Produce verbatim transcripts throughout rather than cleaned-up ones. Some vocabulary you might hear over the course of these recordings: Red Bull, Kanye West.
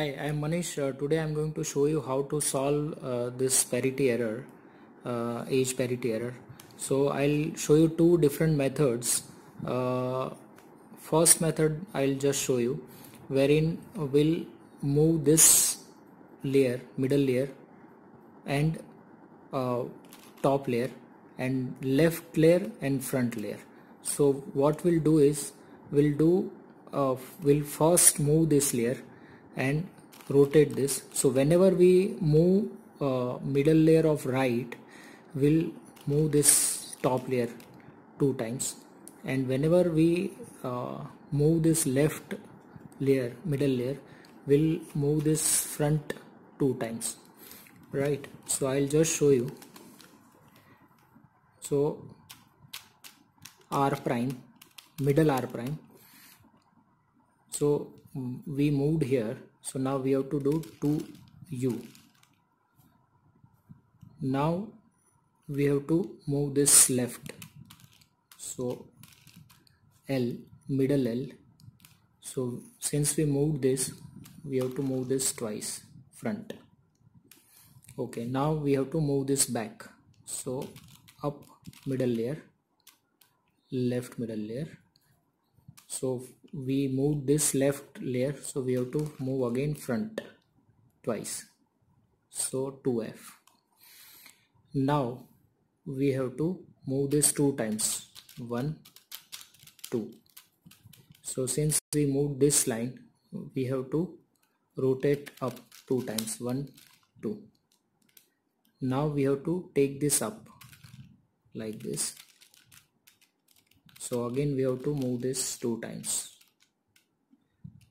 Hi, I am Manish. Uh, today I am going to show you how to solve uh, this parity error, uh, age parity error. So I'll show you two different methods. Uh, first method I'll just show you, wherein we'll move this layer, middle layer, and uh, top layer, and left layer and front layer. So what we'll do is we'll do uh, we'll first move this layer and rotate this. So whenever we move uh, middle layer of right, we'll move this top layer two times, and whenever we uh, move this left layer, middle layer, we'll move this front two times, right? So I'll just show you. So R prime, middle R prime, so we moved here, so now we have to do two U. Now we have to move this left, so L, middle L. So since we moved this, we have to move this twice, front. Okay, now we have to move this back, so up, middle layer, left, middle layer. So we moved this left layer, so we have to move again front twice, so two F. Now we have to move this two times, one, two. So since we moved this line, we have to rotate up two times, one, two. Now we have to take this up like this. So again we have to move this two times,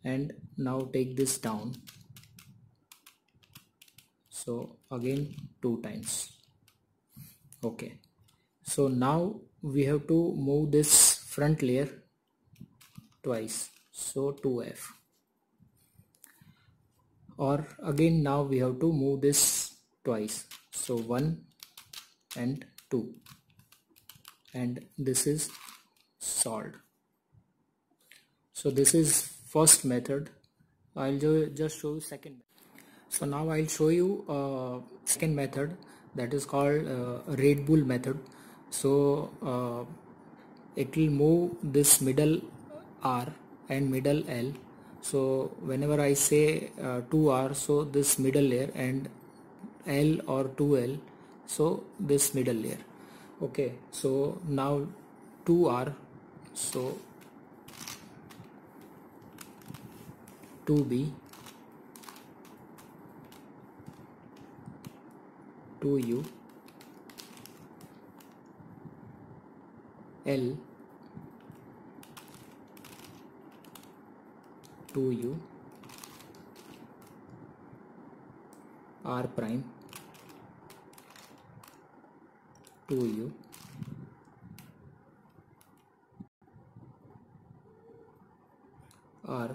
and now take this down, so again two times. Okay, so now we have to move this front layer twice, so two F. Or again now we have to move this twice, so one and two, and this is solved. So this is first method. I'll just show you second method. So now I'll show you uh, second method, that is called uh, Red Bull method. So uh, it will move this middle R and middle L. So whenever I say uh, two R, so this middle layer, and L or two L, so this middle layer. Okay, so now two R, so two B, two U, L, two U, R prime, two U, R,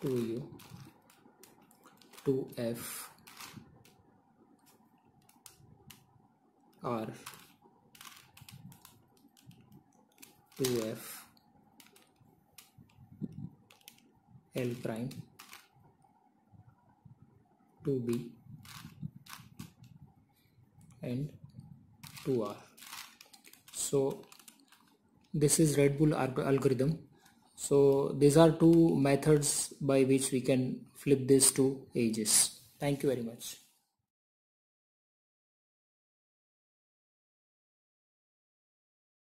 two U, two F, R, two F, L prime, two B, and two R. So this is Red Bull algorithm. So these are two methods by which we can flip these two edges. Thank you very much.